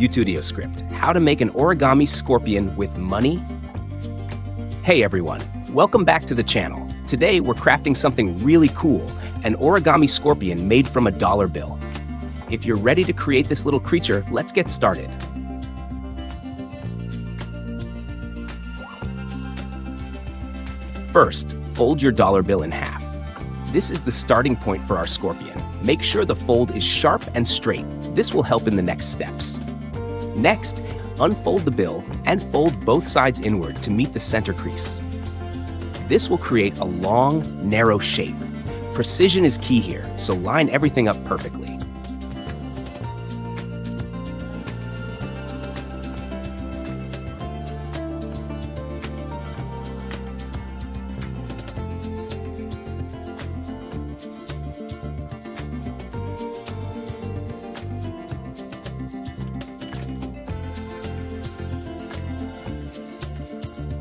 Utudio Script, how to make an origami scorpion with money? Hey everyone, welcome back to the channel. Today we're crafting something really cool, an origami scorpion made from a dollar bill. If you're ready to create this little creature, let's get started. First, fold your dollar bill in half. This is the starting point for our scorpion. Make sure the fold is sharp and straight. This will help in the next steps. Next, unfold the bill and fold both sides inward to meet the center crease. This will create a long, narrow shape. Precision is key here, so line everything up perfectly.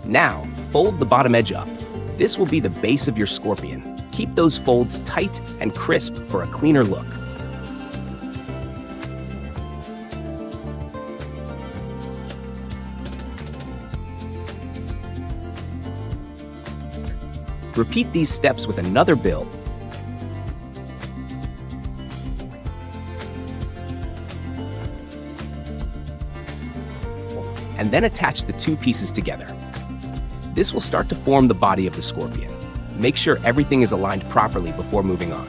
Now, fold the bottom edge up. This will be the base of your scorpion. Keep those folds tight and crisp for a cleaner look. Repeat these steps with another bill. And then attach the two pieces together. This will start to form the body of the scorpion. Make sure everything is aligned properly before moving on.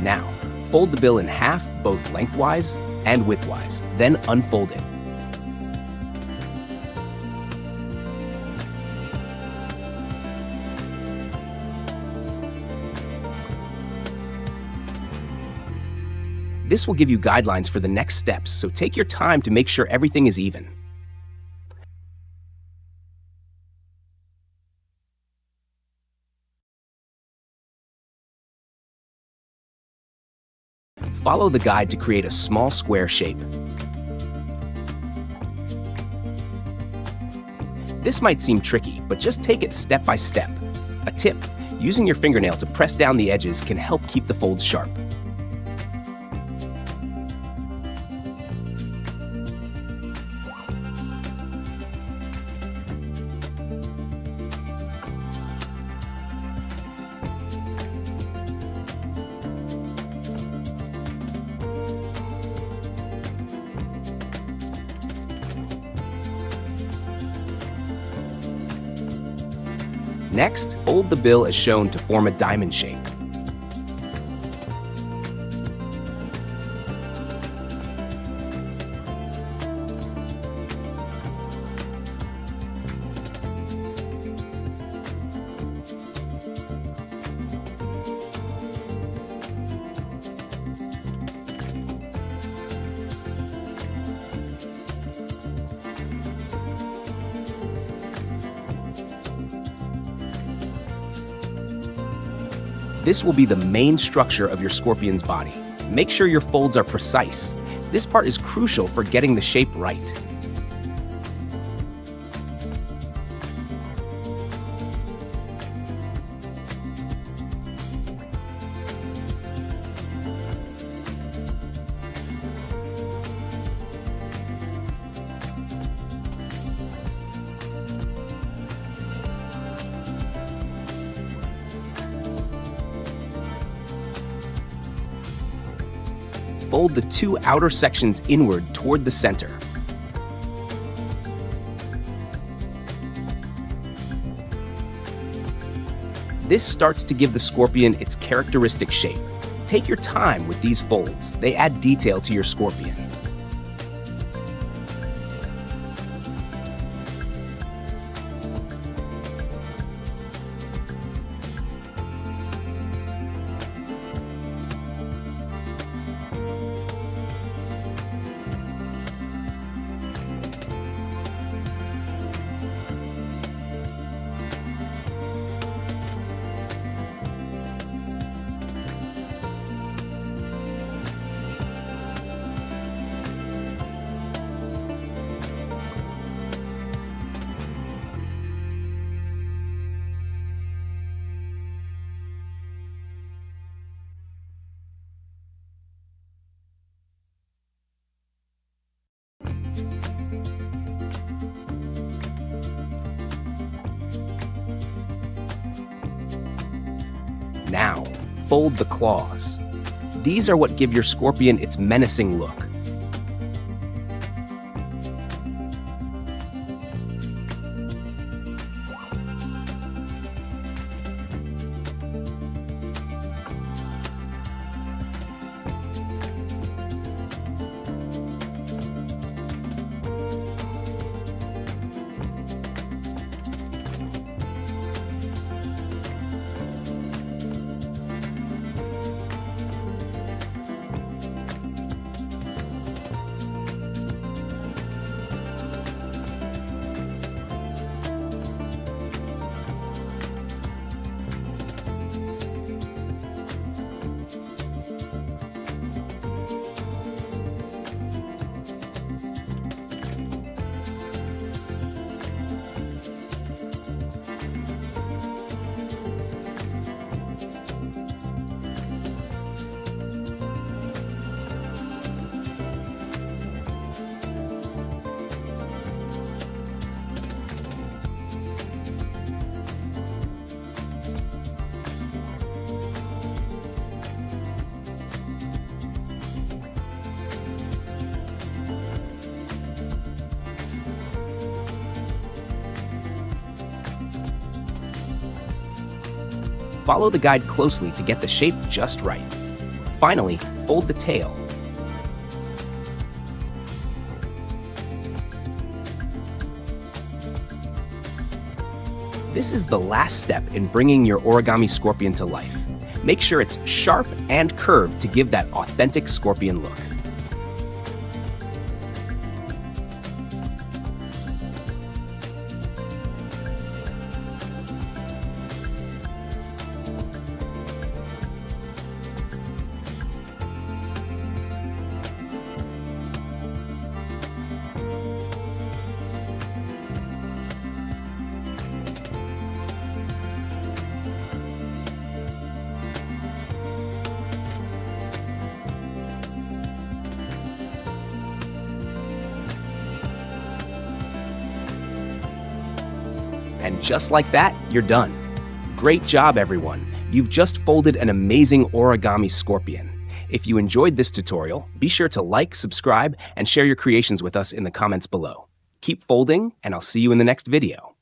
Now, fold the bill in half, both lengthwise and widthwise, then unfold it. This will give you guidelines for the next steps, so take your time to make sure everything is even. Follow the guide to create a small square shape. This might seem tricky, but just take it step by step. A tip, using your fingernail to press down the edges can help keep the folds sharp. Next, fold the bill as shown to form a diamond shape. This will be the main structure of your scorpion's body. Make sure your folds are precise. This part is crucial for getting the shape right. Fold the two outer sections inward toward the center. This starts to give the scorpion its characteristic shape. Take your time with these folds. They add detail to your scorpion. Now, fold the claws. These are what give your scorpion its menacing look. Follow the guide closely to get the shape just right. Finally, fold the tail. This is the last step in bringing your origami scorpion to life. Make sure it's sharp and curved to give that authentic scorpion look. And just like that, you're done. Great job, everyone. You've just folded an amazing origami scorpion. If you enjoyed this tutorial, be sure to like, subscribe, and share your creations with us in the comments below. Keep folding, and I'll see you in the next video.